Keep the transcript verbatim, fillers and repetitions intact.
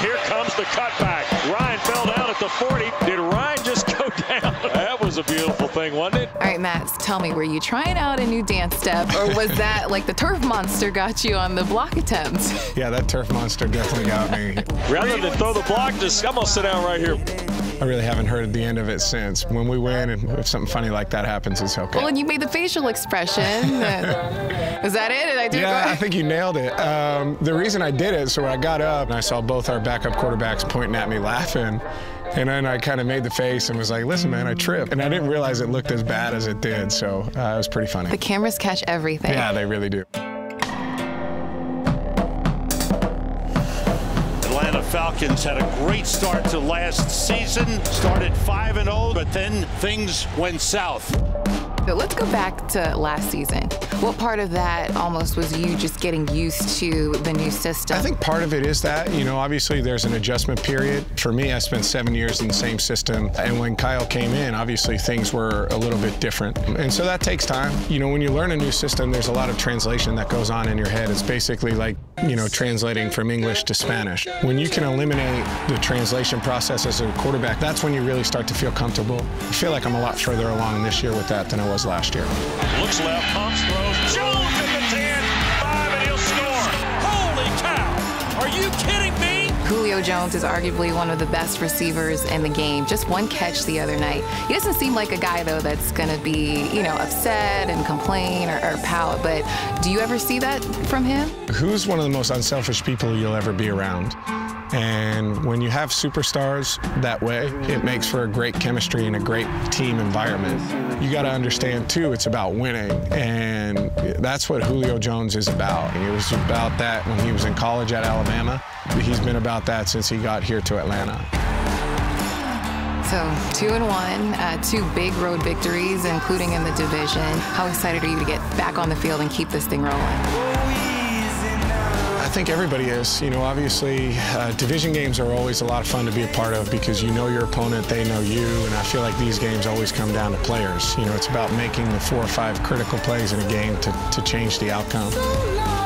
Here comes the cutback. Ryan fell down at the forty. Did Ryan just go down? That was a beautiful thing, wasn't it? All right, Matt, tell me, were you trying out a new dance step, or was that like the turf monster got you on the block attempt? Yeah, that turf monster definitely got me. Rather than throw the block, just I'm gonna sit down right here. I really haven't heard the end of it since. When we win, and if something funny like that happens, it's okay. Well, and you made the facial expression. Was that it? Did I do it? Yeah, I think you nailed it. Um, the reason I did it, so when I got up and I saw both our backup quarterbacks pointing at me laughing, and then I kind of made the face and was like, listen, man, I tripped. And I didn't realize it looked as bad as it did, so uh, it was pretty funny. The cameras catch everything. Yeah, they really do. Atlanta Falcons had a great start to last season, started five and oh, but then things went south. But let's go back to last season. What part of that almost was you just getting used to the new system? I think part of it is that, you know, obviously there's an adjustment period. For me, I spent seven years in the same system, and when Kyle came in, obviously things were a little bit different. And so that takes time. You know, when you learn a new system, there's a lot of translation that goes on in your head. It's basically like, you know, translating from English to Spanish. When you can eliminate the translation process as a quarterback, that's when you really start to feel comfortable. I feel like I'm a lot further along this year with that than I was last year. Looks left, pumps, throws, Jones at the ten, five, and he'll score. Holy cow! Are you kidding me? Julio Jones is arguably one of the best receivers in the game. Just one catch the other night. He doesn't seem like a guy, though, that's going to be, you know, upset and complain or, or pout, but do you ever see that from him? Who's one of the most unselfish people you'll ever be around? And when you have superstars that way, it makes for a great chemistry and a great team environment. You got to understand, too, it's about winning. And that's what Julio Jones is about. He was about that when he was in college at Alabama. He's been about that since he got here to Atlanta. So two and one, uh, two big road victories, including in the division. How excited are you to get back on the field and keep this thing rolling? I think everybody is. You know, obviously, uh, division games are always a lot of fun to be a part of because you know your opponent, they know you, and I feel like these games always come down to players. You know, it's about making the four or five critical plays in a game to, to change the outcome.